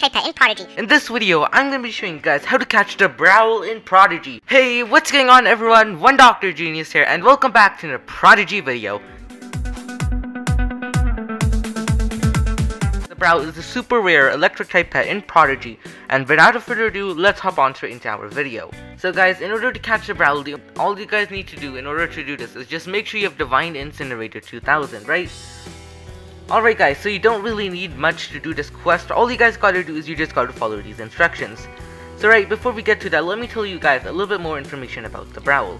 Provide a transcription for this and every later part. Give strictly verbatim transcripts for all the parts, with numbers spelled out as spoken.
Protector in Prodigy. In this video, I'm going to be showing you guys how to catch the Browl in Prodigy. Hey, what's going on everyone? One Doctor Genius here, and welcome back to the Prodigy video. Browl is a super rare electric type pet in Prodigy, and without further ado, let's hop on straight into our video. So guys, in order to catch the Browl, all you guys need to do in order to do this is just make sure you have Divine Incinerator two thousand, right? Alright guys, so you don't really need much to do this quest. All you guys gotta do is you just gotta follow these instructions. So right, before we get to that, let me tell you guys a little bit more information about the Browl.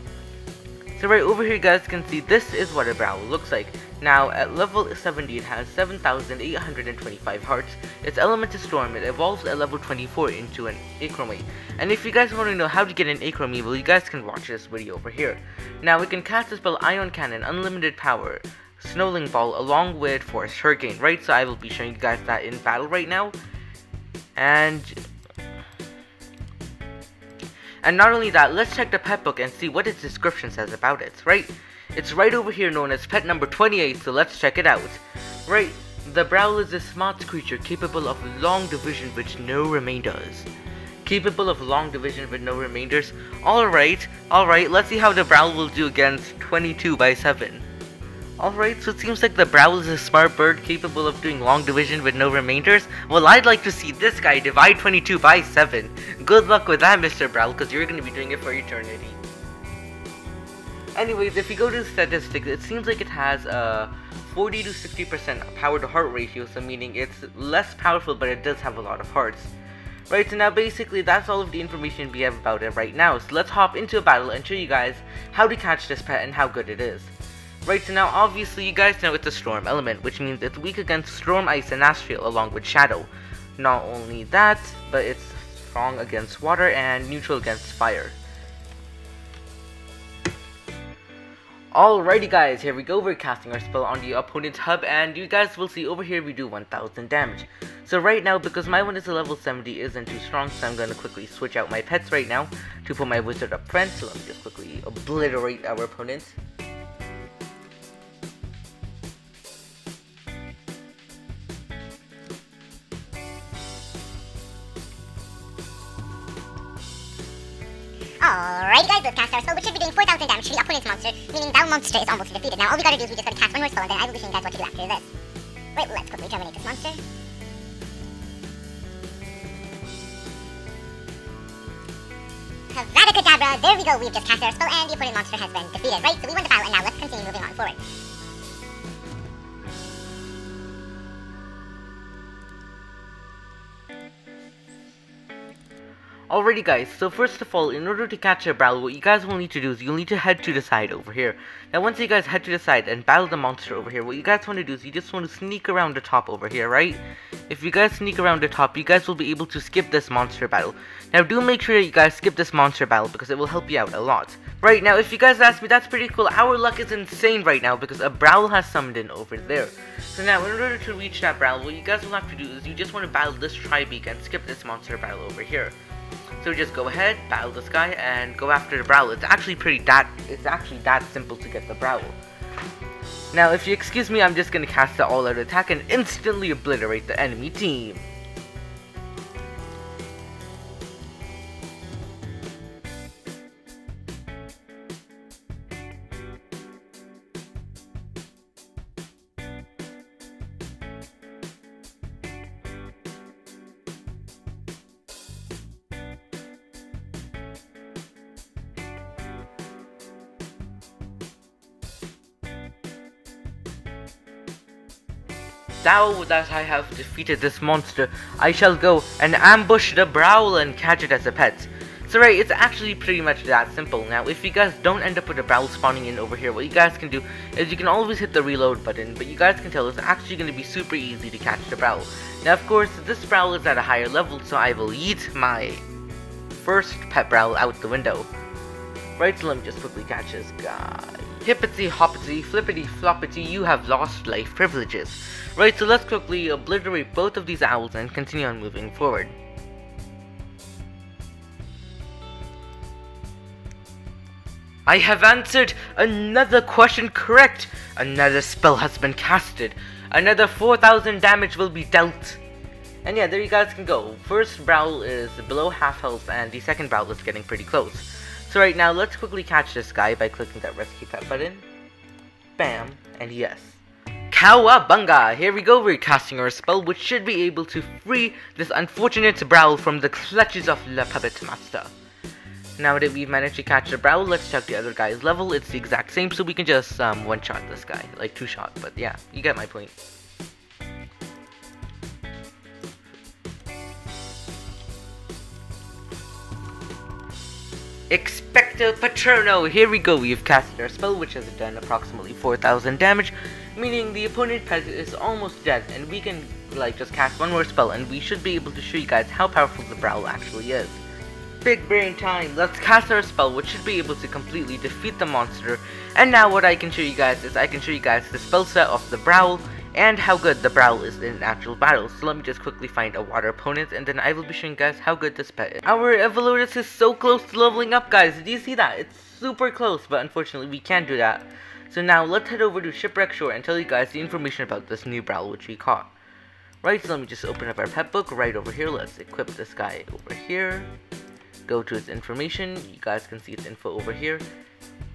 So right over here you guys can see this is what a Browl looks like. Now at level seventy it has seven thousand eight hundred twenty-five hearts, its element is storm, it evolves at level twenty-four into an Acromate. And if you guys want to know how to get an Acromate, well you guys can watch this video over here. Now we can cast the spell Ion Cannon, Unlimited Power, Snowling Ball along with Forest Hurricane, right? So I will be showing you guys that in battle right now. And... And not only that, let's check the pet book and see what its description says about it, right? It's right over here known as pet number twenty-eight, so let's check it out. Right, the Browl is a smart creature capable of long division with no remainders. Capable of long division with no remainders? Alright, alright, let's see how the Browl will do against twenty-two by seven. Alright, so it seems like the Browl is a smart bird capable of doing long division with no remainders. Well, I'd like to see this guy divide twenty-two by seven. Good luck with that, Mister Browl, because you're going to be doing it for eternity. Anyways, if you go to the statistics, it seems like it has a forty to sixty percent power to heart ratio, so meaning it's less powerful, but it does have a lot of hearts. Right, so now basically that's all of the information we have about it right now. So let's hop into a battle and show you guys how to catch this pet and how good it is. Right, so now obviously you guys know it's a storm element, which means it's weak against storm, ice, and astral along with shadow. Not only that, but it's strong against water and neutral against fire. Alrighty guys, here we go, we're casting our spell on the opponent's hub, and you guys will see over here we do one thousand damage. So right now, because my one is a level seventy isn't too strong, so I'm gonna quickly switch out my pets right now to put my wizard up front, so let me just quickly obliterate our opponent. Alrighty guys, let's cast our spell, which should be doing four thousand damage to the opponent's monster, meaning that monster is almost defeated. Now all we gotta do is we just gotta cast one more spell, and then I will be showing you guys what to do after this. Right, let's quickly terminate this monster. Avada Kedavra, there we go, we've just cast our spell, and the opponent monster has been defeated. Right, so we won the battle, and now let's continue moving on forward. Alrighty guys, so first of all, in order to catch a Browl, what you guys will need to do is you'll need to head to the side over here. Now once you guys head to the side and battle the monster over here, what you guys want to do is you just want to sneak around the top over here, right? If you guys sneak around the top, you guys will be able to skip this monster battle. Now do make sure that you guys skip this monster battle because it will help you out a lot. Right, now if you guys ask me, that's pretty cool, our luck is insane right now because a Browl has summoned in over there. So now in order to reach that Browl, what you guys will have to do is you just want to battle this Tribeak and skip this monster battle over here. So just go ahead, battle this guy, and go after the Browl. It's actually pretty that it's actually that simple to get the Browl. Now, if you excuse me, I'm just gonna cast the all-out attack and instantly obliterate the enemy team. Now that I have defeated this monster, I shall go and ambush the Browl and catch it as a pet. So right, it's actually pretty much that simple. Now if you guys don't end up with a Browl spawning in over here, what you guys can do is you can always hit the reload button, but you guys can tell it's actually going to be super easy to catch the Browl. Now of course, this Browl is at a higher level, so I will yeet my first pet Browl out the window. Right, so let me just quickly catch this guy. Hippity hoppity, flippity floppity, you have lost life privileges. Right, so let's quickly obliterate both of these owls and continue on moving forward. I have answered another question correct. Another spell has been casted. Another four thousand damage will be dealt. And yeah, there you guys can go. First Browl is below half health, and the second Browl is getting pretty close. So right now, let's quickly catch this guy by clicking that rescue cat button. Bam, and yes. Cowabunga! Here we go, we're casting our spell, which should be able to free this unfortunate Browl from the clutches of Le Puppet Master. Now that we've managed to catch the Browl, let's check the other guy's level. It's the exact same, so we can just um, one-shot this guy. Like, two-shot, but yeah, you get my point. Expecto Patrono! Here we go, we've casted our spell, which has done approximately four thousand damage, meaning the opponent pet is almost dead, and we can, like, just cast one more spell, and we should be able to show you guys how powerful the Browl actually is. Big brain time, let's cast our spell, which should be able to completely defeat the monster. And now what I can show you guys is I can show you guys the spell set of the Browl and how good the Browl is in actual battles. So let me just quickly find a water opponent, and then I will be showing you guys how good this pet is. Our Evolutus is so close to leveling up, guys. Do you see that? It's super close, but unfortunately we can't do that. So now let's head over to Shipwreck Shore and tell you guys the information about this new Browl which we caught. Right, so let me just open up our pet book right over here. Let's equip this guy over here. Go to its information, you guys can see its info over here.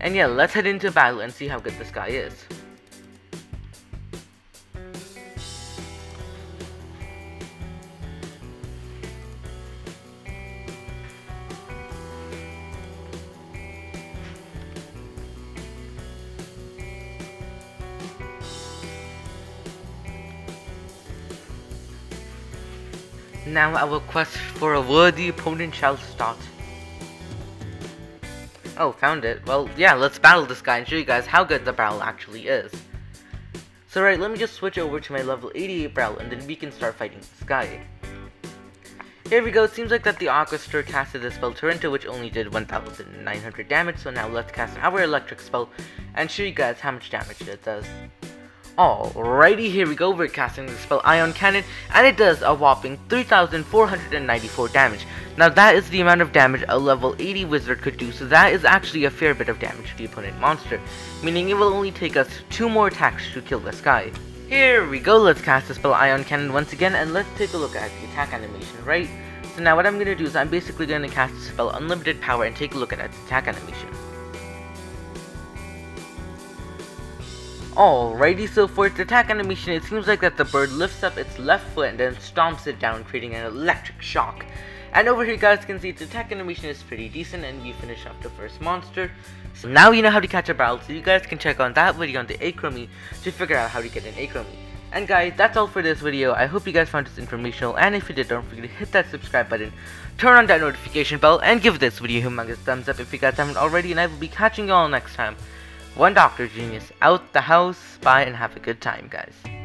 And yeah, let's head into battle and see how good this guy is. Now our quest for a worthy opponent shall start. Oh, found it. Well, yeah, let's battle this guy and show you guys how good the Browl actually is. So right, let me just switch over to my level eighty-eight Browl, and then we can start fighting this guy. Here we go, it seems like that the Aquaster casted the spell Torrento, which only did one thousand nine hundred damage, so now let's cast our electric spell and show you guys how much damage it does. Alrighty, here we go, we're casting the spell Ion Cannon, and it does a whopping three thousand four hundred ninety-four damage. Now that is the amount of damage a level eighty wizard could do, so that is actually a fair bit of damage to the opponent monster, meaning it will only take us two more attacks to kill this guy. Here we go, let's cast the spell Ion Cannon once again, and let's take a look at the attack animation, right? So now what I'm going to do is I'm basically going to cast the spell Unlimited Power and take a look at its attack animation. Alrighty, so for its attack animation, it seems like that the bird lifts up its left foot and then stomps it down, creating an electric shock. And over here you guys can see its attack animation is pretty decent, and we finish off the first monster. So now you know how to catch a Browl, so you guys can check on that video on the Acromate to figure out how to get an Acromate. And guys, that's all for this video. I hope you guys found this informational, and if you did, don't forget to hit that subscribe button, turn on that notification bell, and give this video a humongous thumbs up if you guys haven't already, and I will be catching y'all next time. One Doctor Genius out the house. Bye and have a good time, guys.